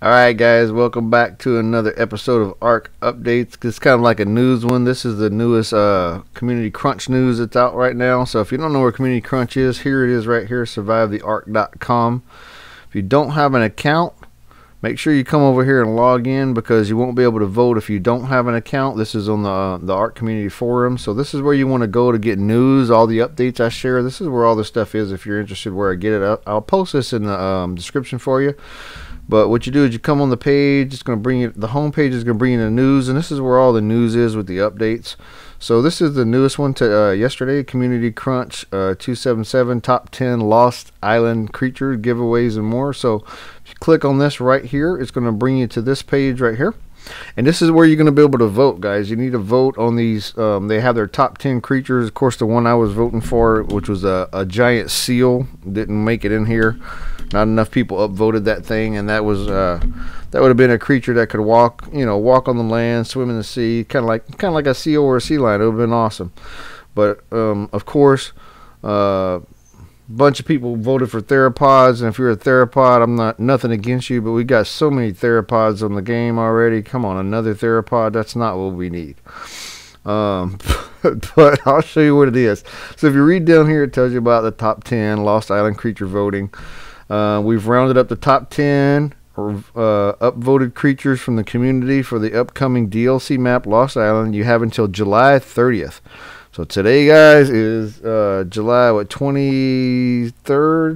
Alright guys, welcome back to another episode of ARK Updates. It's kind of like a news one. This is the newest Community Crunch news that's out right now. So if you don't know where Community Crunch is, here it is right here, survivetheark.com. If you don't have an account, make sure you come over here and log in, because you won't be able to vote if you don't have an account. This is on the ARK Community Forum. So this is where you want to go to get news, all the updates I share. This is where all this stuff is if you're interested where I get it. I'll post this in the description for you. But what you do is you come on the page, it's going to bring you, the home page is going to bring you the news, and this is where all the news is with the updates. So this is the newest one to yesterday, Community Crunch 277 Top 10 Lost Island Creature Giveaways and More. So if you click on this right here, it's going to bring you to this page right here. And this is where you're going to be able to vote, guys. You need to vote on these. They have their top 10 creatures. Of course, the one I was voting for, which was a giant seal, didn't make it in here. Not enough people upvoted that thing, and that was that would have been a creature that could walk, you know, walk on the land, swim in the sea, kind of like a seal or a sea lion. It would have been awesome. But of course, bunch of people voted for theropods, and if you're a theropod, I'm nothing against you, but we got so many theropods on the game already. Come on, another theropod? That's not what we need. But I'll show you what it is. So if you read down here, it tells you about the top 10 Lost Island creature voting. We've rounded up the top 10 upvoted creatures from the community for the upcoming DLC map Lost Island. You have until July 30th. So today, guys, is July, what, 23rd,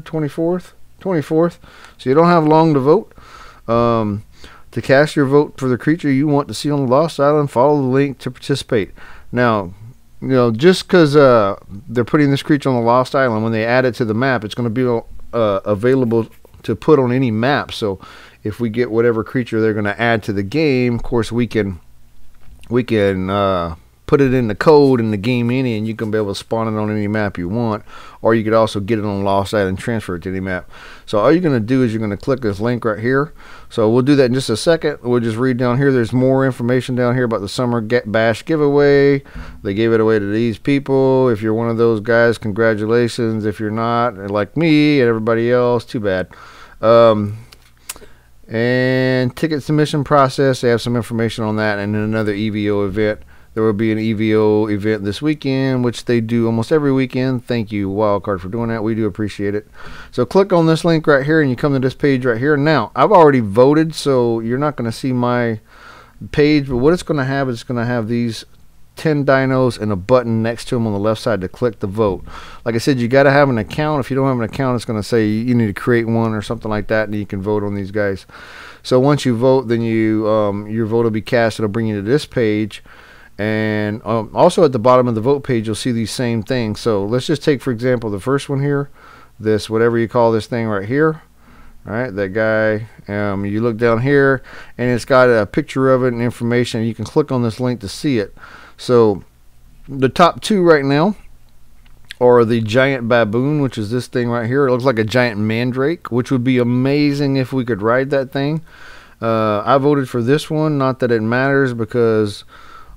24th? 24th. So you don't have long to vote. To cast your vote for the creature you want to see on Lost Island, follow the link to participate. Now, you know, just because they're putting this creature on the Lost Island, when they add it to the map, it's going to be available to put on any map. So if we get whatever creature they're going to add to the game, of course, we can put it in the code in the game any, and you can be able to spawn it on any map you want, or you could also get it on Lost Island and transfer it to any map. So all you're going to do is you're going to click this link right here. So we'll do that in just a second. We'll just read down here. There's more information down here about the Summer Bash giveaway. They gave it away to these people. If you're one of those guys, congratulations. If you're not, like me and everybody else, too bad. And ticket submission process, they have some information on that, and then another EVO event. There will be an EVO event this weekend, which they do almost every weekend. Thank you, Wildcard, for doing that. We do appreciate it. So click on this link right here, and you come to this page right here. Now, I've already voted, so you're not going to see my page, but what it's going to have is it's going to have these 10 dinos and a button next to them on the left side to click the vote. Like I said, you got to have an account. If you don't have an account, it's going to say you need to create one or something like that, and you can vote on these guys. So once you vote, then you your vote will be cast. It'll bring you to this page. And also at the bottom of the vote page, you'll see these same things. So let's just take, for example, the first one here, this, whatever you call this thing right here. All right, that guy. You look down here, and it's got a picture of it and information. You can click on this link to see it. So the top two right now are the giant baboon, which is this thing right here. It looks like a giant mandrake, which would be amazing if we could ride that thing. I voted for this one. Not that it matters, because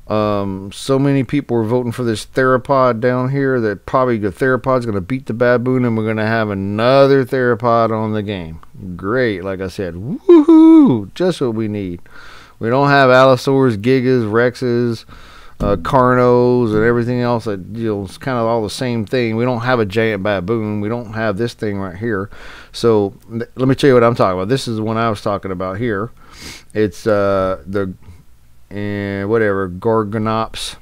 so many people were voting for this theropod down here that probably the theropod's going to beat the baboon, and we're going to have another theropod on the game. Great. Like I said, woohoo, just what we need. We don't have Allosaurus, Gigas, Rexes, Carnos, and everything else that, you know, it's kind of all the same thing. We don't have a giant baboon. We don't have this thing right here. So let me tell you what I'm talking about. This is the one I was talking about here. It's Gorgonops,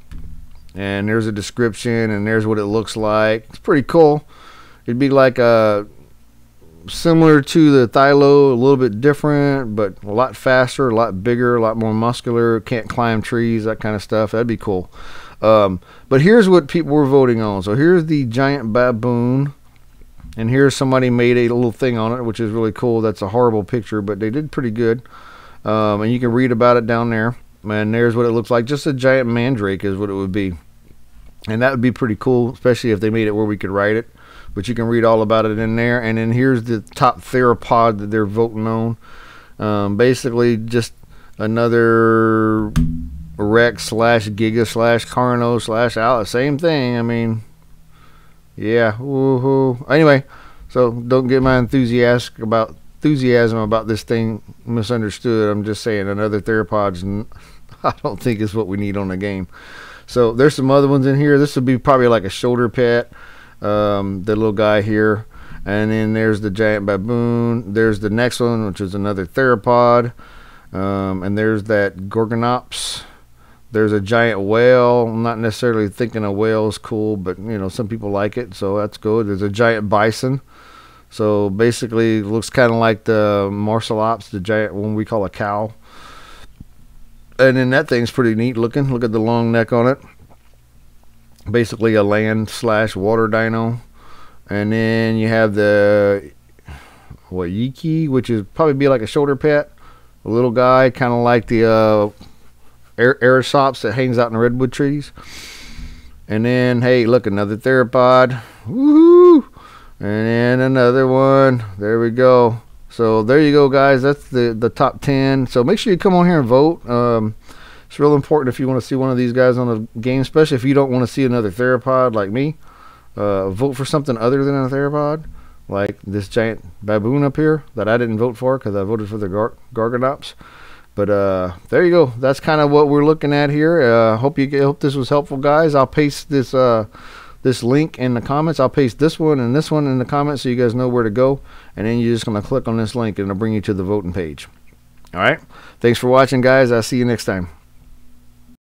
and there's a description, and there's what it looks like. It's pretty cool. It'd be like similar to the Thylacoleo, a little bit different, but a lot faster, a lot bigger, a lot more muscular, can't climb trees, that kind of stuff. That'd be cool. But here's what people were voting on. So here's the giant baboon, and here's somebody made a little thing on it, which is really cool. That's a horrible picture, but they did pretty good. And you can read about it down there. And there's what it looks like. Just a giant mandrake is what it would be. And that would be pretty cool, especially if they made it where we could ride it. But you can read all about it in there. And then here's the top theropod that they're voting on. Basically just another Rex / Giga / Carno / Alice. Same thing. I mean, yeah. Woohoo. Anyway, so don't get my enthusiastic about enthusiasm about this thing misunderstood. I'm just saying another theropod's, I don't think, is what we need on the game. So there's some other ones in here. This would be probably like a shoulder pet, the little guy here. And then there's the giant baboon. There's the next one, which is another theropod. And there's that Gorgonops. There's a giant whale. I'm not necessarily thinking a whale is cool, but you know, some people like it, so that's good. There's a giant bison. So basically, it looks kind of like the Marsalops, the giant one we call a cow. And then that thing's pretty neat looking. Look at the long neck on it. Basically a land / water dino. And then you have the Yiki, which is probably be like a shoulder pet, a little guy, kind of like the aerosops that hangs out in the redwood trees. And then, hey, look, another theropod. Woohoo! And then another one. There we go. So there you go, guys. That's the top 10. So make sure you come on here and vote. It's real important if you want to see one of these guys on the game, especially if you don't want to see another theropod like me. Vote for something other than a theropod, like this giant baboon up here that I didn't vote for because I voted for the Gorgonops. But there you go. That's kind of what we're looking at here. Hope this was helpful, guys. I'll paste this this link in the comments. I'll paste this one in the comments so you guys know where to go. And then you're just going to click on this link and it'll bring you to the voting page. All right. Thanks for watching, guys. I'll see you next time.